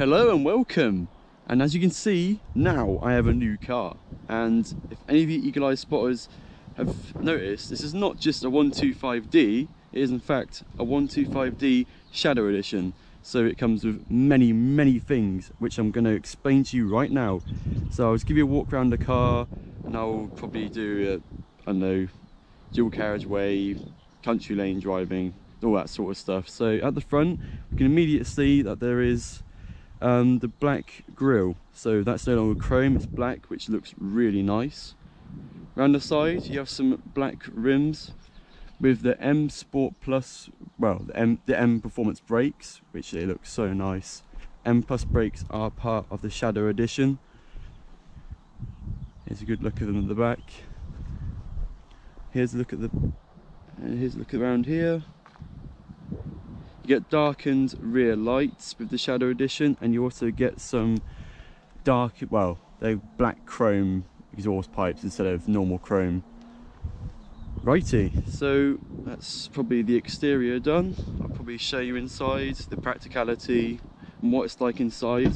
Hello and welcome. And as you can see, now I have a new car. And if any of you eagle-eyed spotters have noticed, this is not just a 125d, it is in fact a 125d Shadow Edition. So it comes with many, many things, which I'm going to explain to you right now. So I'll just give you a walk around the car, and I'll probably do, I don't know, dual carriageway, country lane driving, all that sort of stuff. So at the front, you can immediately see that there is the black grille. So that's no longer chrome, it's black, which looks really nice. Around the side, you have some black rims with the M Sport Plus, well, the M Performance brakes, which they look so nice. M Plus brakes are part of the Shadow Edition. Here's a good look at them at the back. Here's a look at the, and here's a look around here. You get darkened rear lights with the Shadow Edition, and you also get some dark, well, they're black chrome exhaust pipes instead of normal chrome. Righty, so that's probably the exterior done. I'll probably show you inside, the practicality and what it's like inside.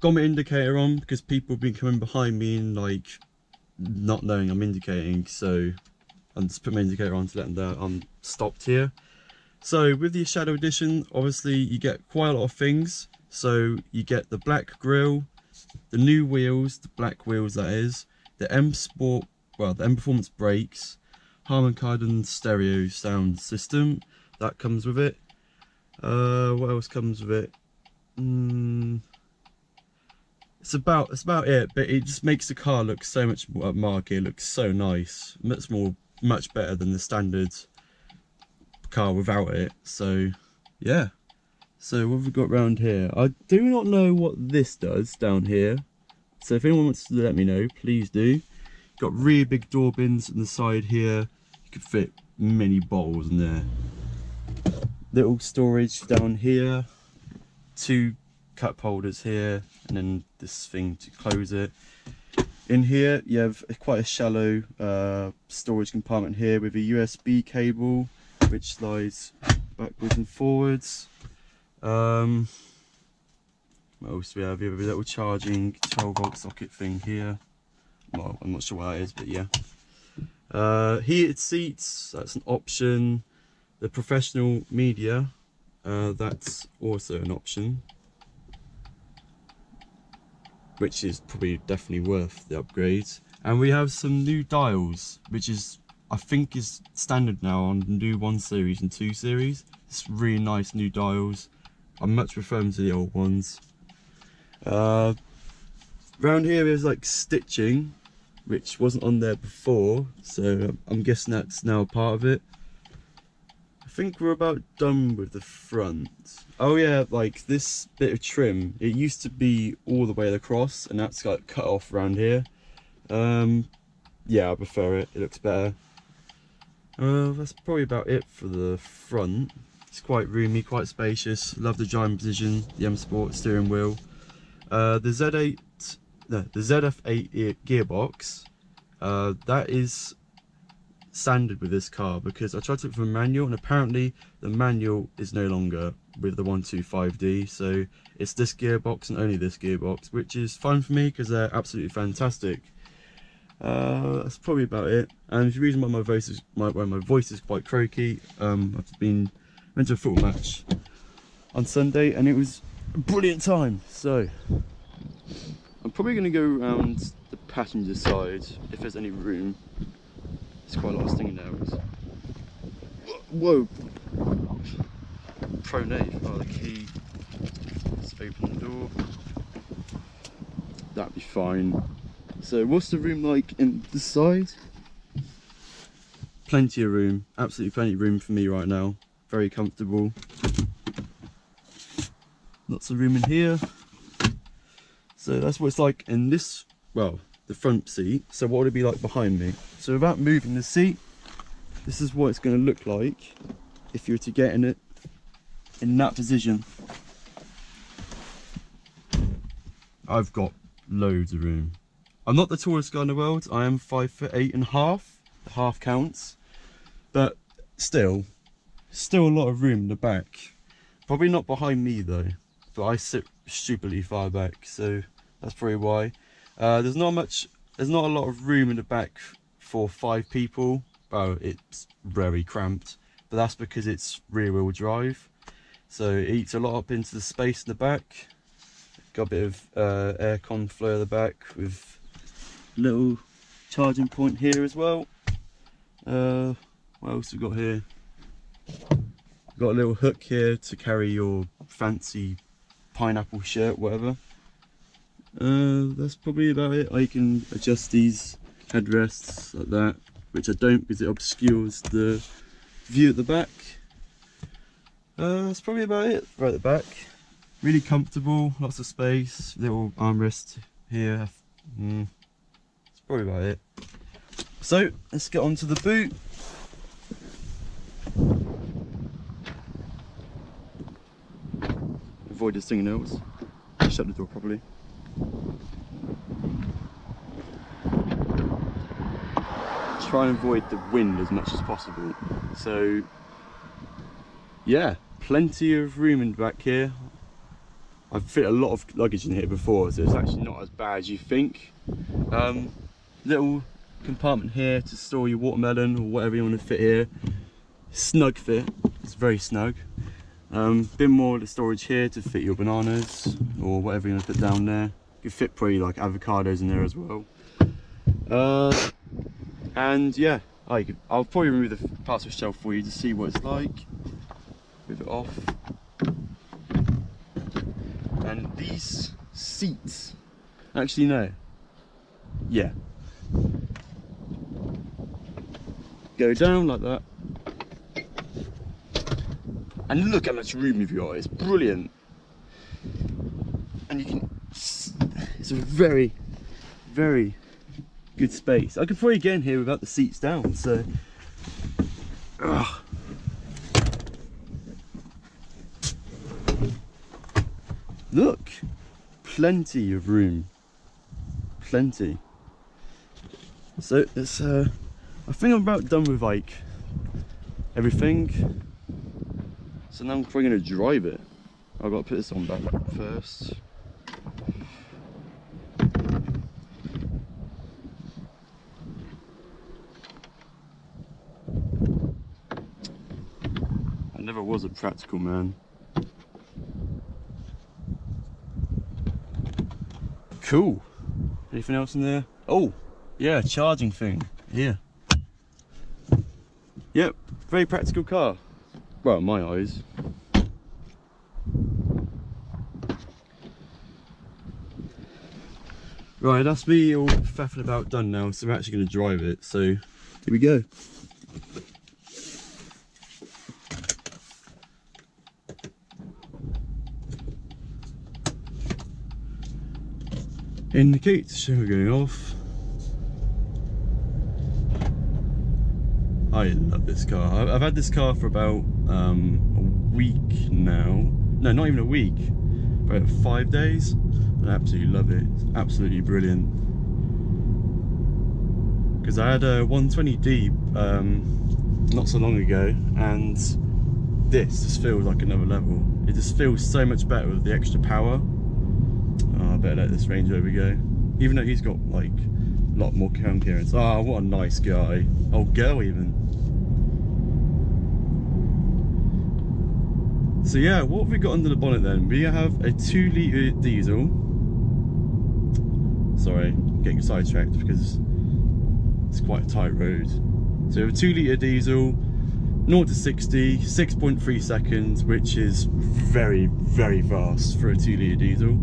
Got my indicator on because people have been coming behind me and like not knowing I'm indicating, so I'm just putting my indicator on to let them know I'm stopped here. So with the Shadow Edition, obviously you get quite a lot of things. So you get the black grille, the new wheels, the black wheels that is, the M Sport, well, the M Performance brakes, Harman Kardon stereo sound system, that comes with it. What else comes with it? It's about it, but it just makes the car look so much more upmarket. It looks so nice, much better than the standard car without it. So yeah. So what have we got round here? I do not know what this does down here, so if anyone wants to let me know, please do. Got really big door bins on the side here. You could fit many bottles in there. Little storage down here. Two cup holders here, and then this thing to close it. In here you have quite a shallow storage compartment here with a USB cable which slides backwards and forwards. What else do we have here? We have a little charging 12-volt socket thing here. Well, I'm not sure what that is, but yeah. Heated seats, that's an option. The professional media, that's also an option, which is probably definitely worth the upgrade. And we have some new dials, which is, I think, is standard now on the new 1 Series and 2 Series. It's really nice new dials. I much prefer them to the old ones. Round here is like stitching, which wasn't on there before, so I'm guessing that's now part of it. I think we're about done with the front. Oh yeah, like this bit of trim, it used to be all the way across, and that's got cut off round here. Yeah, I prefer it, it looks better. That's probably about it for the front. It's quite roomy, quite spacious. Love the driving position, the M Sport steering wheel, the ZF8 gearbox. That is standard with this car because I tried to look for a manual, and apparently the manual is no longer with the 125D. So it's this gearbox and only this gearbox, which is fine for me because they're absolutely fantastic. That's probably about it. And the reason why my voice is quite croaky, I've been went to a football match on Sunday and it was a brilliant time. So I'm probably going to go around the passenger side if there's any room. There's quite a lot of stinging nails. Whoa! Pronate. Oh, the key. Let's open the door. That'd be fine. So what's the room like in this side? Plenty of room. Absolutely plenty of room for me right now. Very comfortable. Lots of room in here. So that's what it's like in this, well, the front seat. So what would it be like behind me? So without moving the seat, this is what it's going to look like if you were to get in it in that position. I've got loads of room. I'm not the tallest guy in the world. I am 5'8.5", the half counts, but still Still a lot of room in the back. Probably not behind me though, but I sit stupidly far back, so that's probably why. There's not a lot of room in the back for 5 people. Oh, it's very cramped, but that's because it's rear wheel drive, so it eats a lot up into the space in the back. Got a bit of air con flow at the back with little charging point here as well. What else we got here? Got a little hook here to carry your fancy pineapple shirt, whatever. That's probably about it. I can adjust these headrests like that, which I don't because it obscures the view at the back. That's probably about it right at the back. Really comfortable, lots of space, little armrest here. That's probably about it. So let's get on to the boot. Avoid the stinging nails. Shut the door properly. Try and avoid the wind as much as possible. So yeah, plenty of room in the back here. I've fit a lot of luggage in here before, so it's actually not as bad as you think. Little compartment here to store your watermelon or whatever you want to fit here. Snug fit, it's very snug. Bit more of the storage here to fit your bananas or whatever you want to put down there. You can fit probably like avocados in there as well. And yeah, I'll probably remove the parcel shelf for you to see what it's like. Move it off. And these seats, actually no, yeah, go down like that. And look how much room you've got, it's brilliant. And you can, it's a very, very good space. I could probably get in here without the seats down, so look, plenty of room, plenty. So it's I think I'm about done with like everything, so now I'm probably gonna drive it. I've got to put this on back first. Never was a practical man. Cool. Anything else in there? Oh, yeah, charging thing. Yeah. Yep, very practical car. Well, in my eyes. Right, that's me all faffing about done now, so I'm actually going to drive it. So here we go. Indicates so we're going off. I love this car. I've had this car for about a week now. No, not even a week, about 5 days. I absolutely love it. It's absolutely brilliant. Because I had a 120d not so long ago, and this just feels like another level. It just feels so much better with the extra power. I better let this Range Rover go, even though he's got like a lot more cam clearance. Ah, what a nice guy. Oh, girl even. So yeah, what have we got under the bonnet then? We have a 2-litre diesel. Sorry, I'm getting sidetracked because it's quite a tight road. So we have a 2-litre diesel, 0 to 60, 6.3 seconds, which is very, very fast for a 2-litre diesel.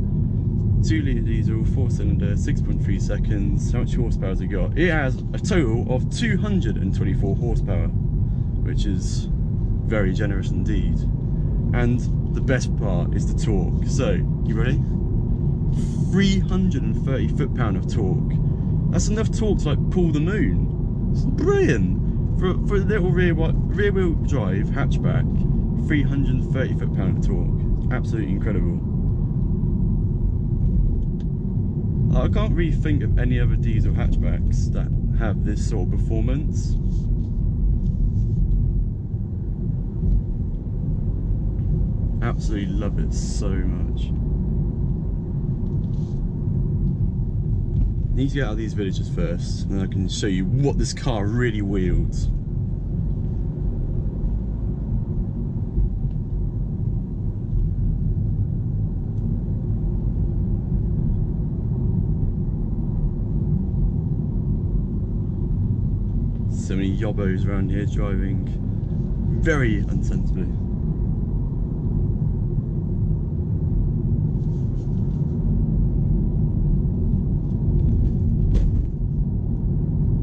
2-litre diesel, 4-cylinder, 6.3 seconds. How much horsepower has it got? It has a total of 224 horsepower, which is very generous indeed. And the best part is the torque. So, you ready? 330 foot-pound of torque. That's enough torque to like pull the moon. It's brilliant. For a little rear-wheel drive hatchback, 330 foot-pound of torque. Absolutely incredible. I can't really think of any other diesel hatchbacks that have this sort of performance. absolutely love it so much. Need to get out of these villages first, and then I can show you what this car really wields. So many yobbos around here driving very unsensibly.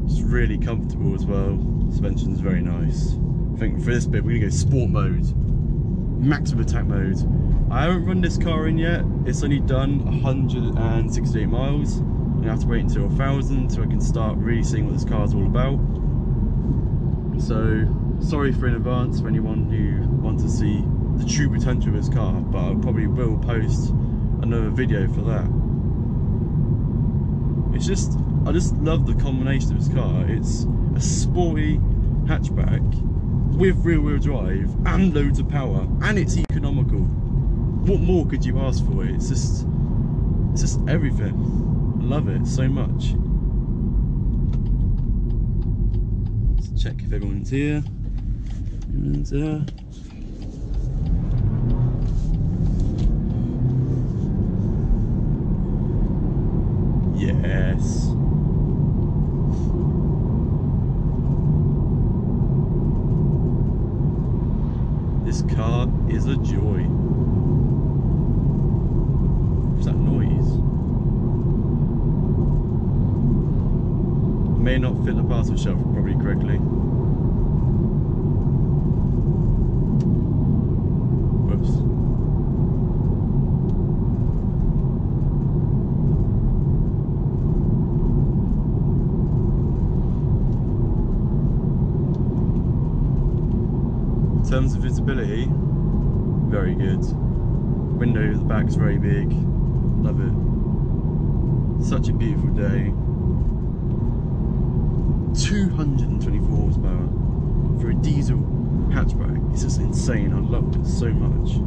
It's really comfortable as well. Suspension's very nice. I think for this bit we're gonna go sport mode, maximum attack mode. I haven't run this car in yet. It's only done 168 miles. I'm gonna have to wait until 1,000 so I can start really seeing what this car's all about. So sorry for in advance for anyone who wants to see the true potential of this car, but I probably will post another video for that. It's just, I just love the combination of this car. It's a sporty hatchback with rear wheel drive and loads of power, and it's economical. What more could you ask for? It's just everything. I love it so much. Check if everyone's here. Everyone's there. Yes. This car is a joy. What's that noise? May not fit the parcel shelf probably correctly. In terms of visibility, very good. Window at the back's very big, love it. Such a beautiful day. 224 horsepower for a diesel hatchback. It's just insane, I love it so much.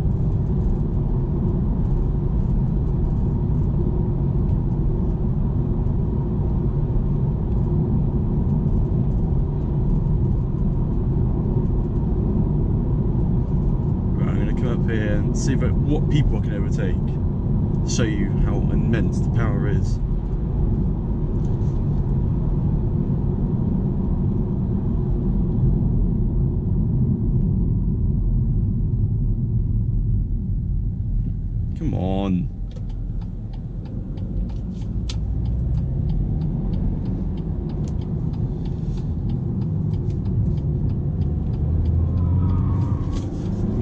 See what people I can overtake, show you how immense the power is. Come on.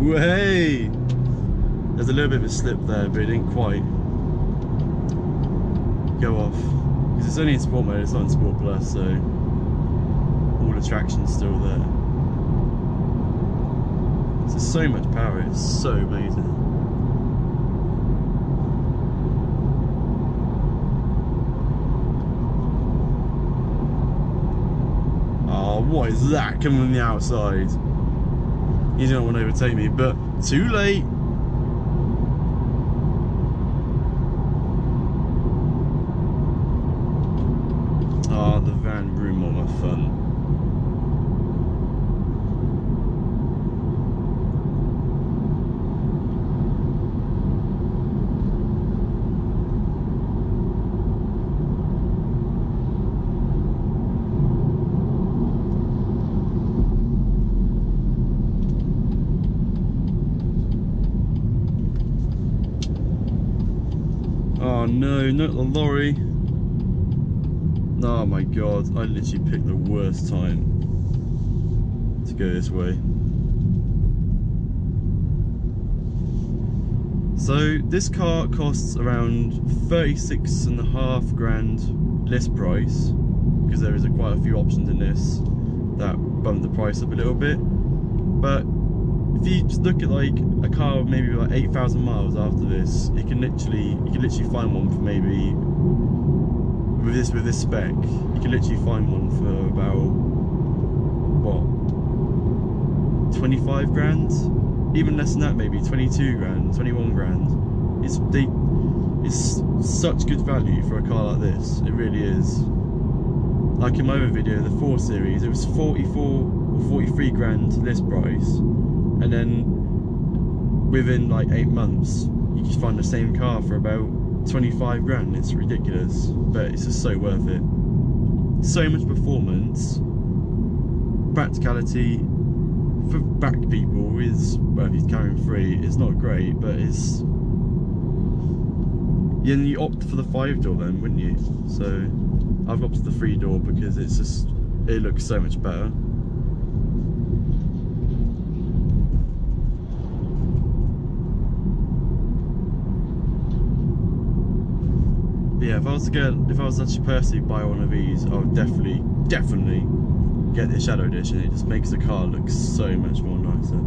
Way. There's a little bit of a slip there, but it didn't quite go off. Because it's only in sport mode, it's not in Sport Plus, so all the traction's still there. There's just so much power, it's so amazing. Oh, what is that coming on the outside? You don't want to overtake me, but too late. Oh no, not the lorry. Oh my god, I literally picked the worst time to go this way. So this car costs around 36.5 grand list price, because there is quite a few options in this that bump the price up a little bit. But if you just look at like a car maybe like 8,000 miles after this, it can literally, you can literally find one for maybe, with this spec, you can literally find one for about, what, 25 grand? even less than that, maybe 22 grand, 21 grand. It's such good value for a car like this, it really is. Like in my other video, the 4 Series, it was 44 or 43 grand list price, and then within like 8 months, you can find the same car for about 25 grand, it's ridiculous, but it's just so worth it. So much performance, practicality for back people is, well, if he's carrying three, it's not great, but it's. Yeah, and you opt for the 5-door then, wouldn't you? So I've opted for the 3-door because it's just, it looks so much better. But yeah, if I was actually personally buy one of these, I would definitely get the Shadow Edition. It just makes the car look so much more nicer.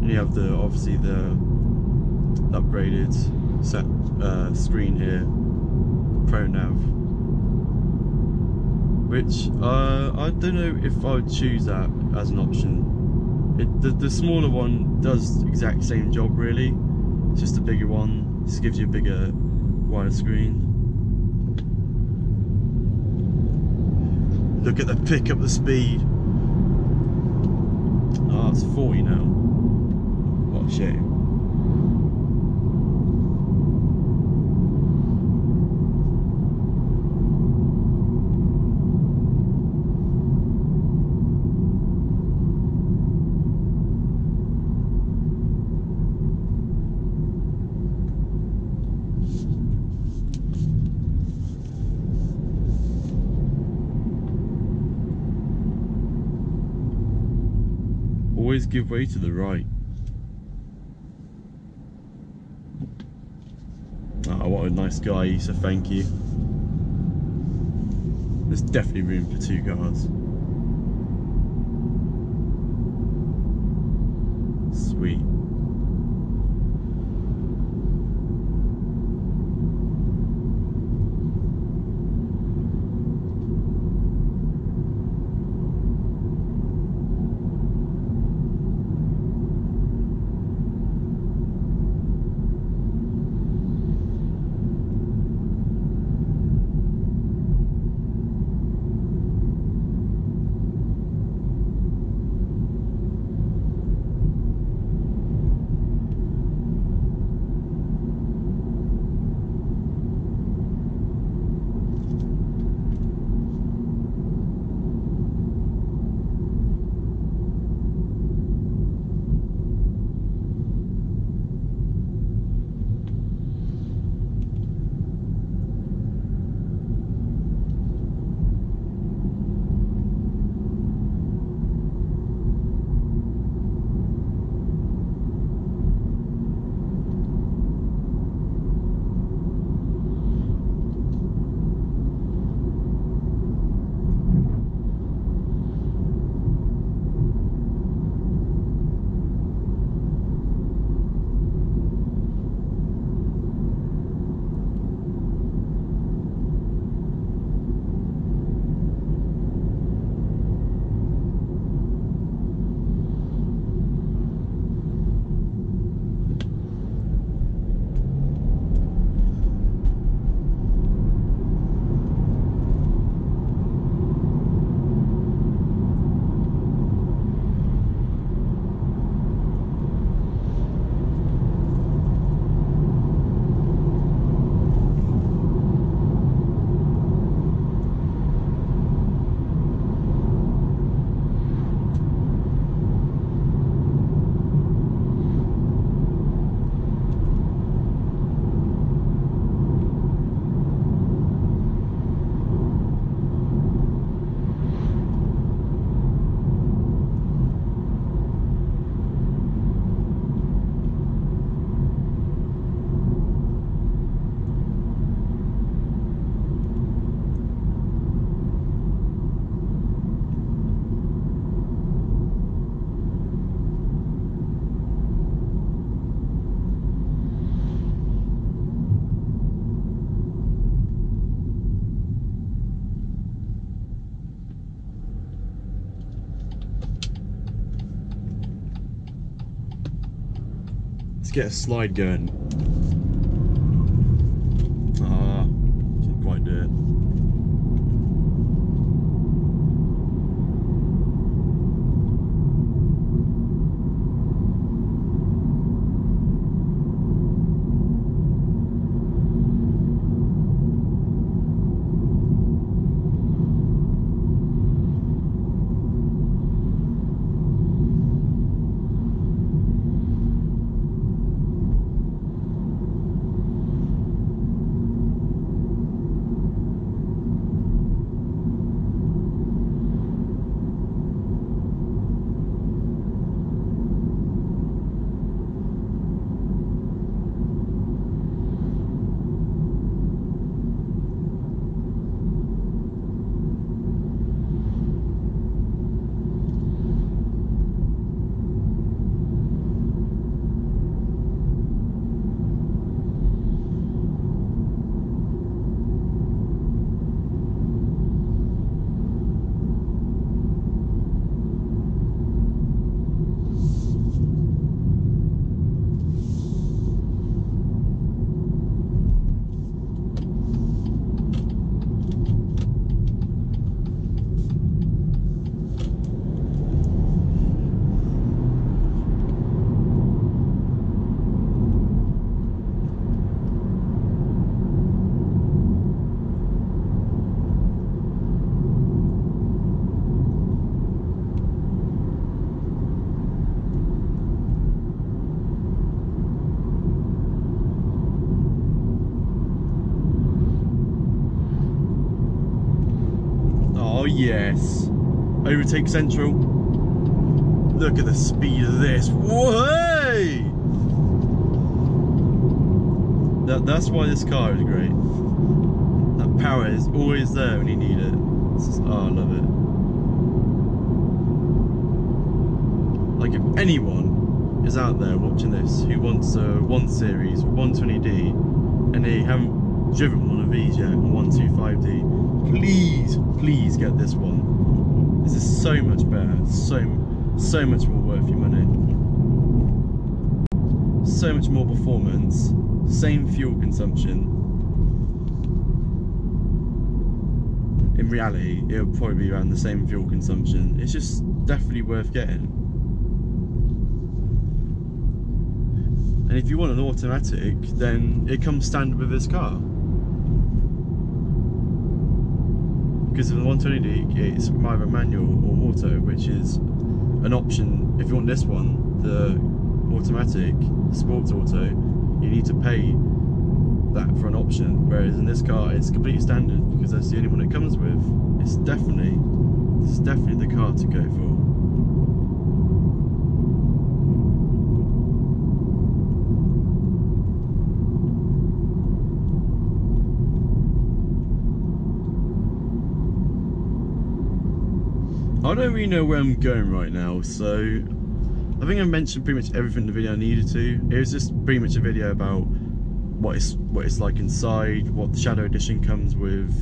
And you have the, obviously the upgraded set screen here, Pro Nav, which I don't know if I would choose that as an option. The smaller one does the exact same job really, it's just a bigger one, just gives you a bigger, wider screen. Look at the pick up the speed. Oh, it's 40 now. What a shame. Always give way to the right. Oh, what a nice guy, Issa, thank you. There's definitely room for 2 cars. Sweet. Let's get a slide going. Ah, can't quite do it. Yes, overtake central. Look at the speed of this. Whoa! That's why this car is great. That power is always there when you need it. It's just, oh, I love it. Like, if anyone is out there watching this who wants a 1 Series, 120d, and they haven't driven one of these yet, 125d. Please, please get this one. This is so much better. So much more worth your money. So much more performance. Same fuel consumption. In reality, it'll probably be around the same fuel consumption. It's just definitely worth getting. And if you want an automatic, then it comes standard with this car. Because of the 120D, it's either manual or auto, which is an option. If you want this one, the automatic, sports auto, you need to pay that for an option. Whereas in this car, it's completely standard because that's the only one it comes with. It's definitely, this is definitely the car to go for. I don't really know where I'm going right now, so I think I mentioned pretty much everything in the video I needed to. It was just pretty much a video about what it's like inside, what the Shadow Edition comes with,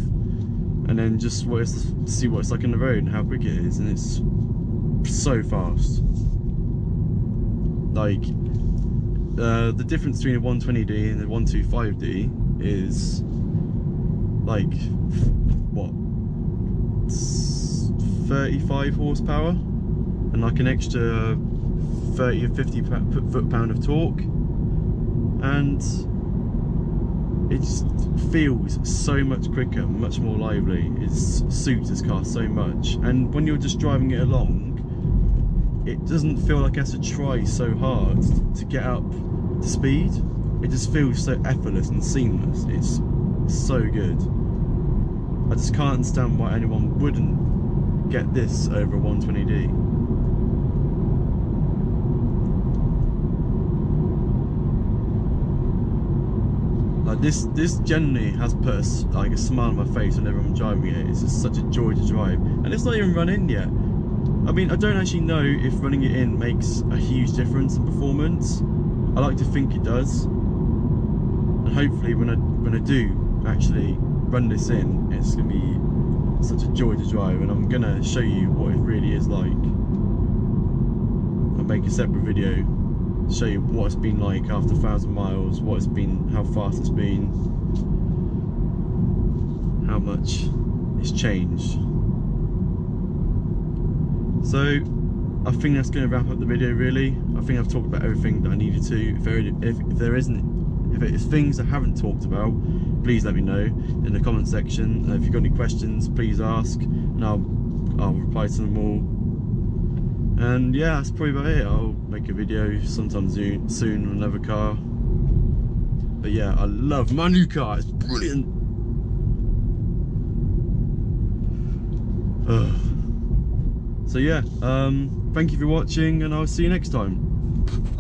and then just see what it's like on the road and how quick it is. And it's so fast. Like, the difference between a 120D and a 125D is like what? 35 horsepower and like an extra 30 or 50 foot-pound of torque, and it just feels so much quicker, much more lively. It suits this car so much, and when you're just driving it along, it doesn't feel like it has to try so hard to get up to speed. It just feels so effortless and seamless. It's so good. I just can't understand why anyone wouldn't get this over a 120D. Like, this generally has put like a smile on my face whenever I'm driving it. It's just such a joy to drive, and it's not even run in yet. I mean, I don't actually know if running it in makes a huge difference in performance. I like to think it does, and hopefully when I do actually run this in, it's gonna be such a joy to drive, and I'm gonna show you what it really is like. I'll make a separate video show you what it's been like after 1,000 miles, what it's been, how fast it's been, how much it's changed. So I think that's going to wrap up the video really. I think I've talked about everything that I needed to. If it's things I haven't talked about, please let me know in the comment section. If you've got any questions, please ask and I'll reply to them all. And yeah, that's probably about it. I'll make a video sometime soon on another car. But yeah, I love my new car, it's brilliant. So yeah, thank you for watching and I'll see you next time.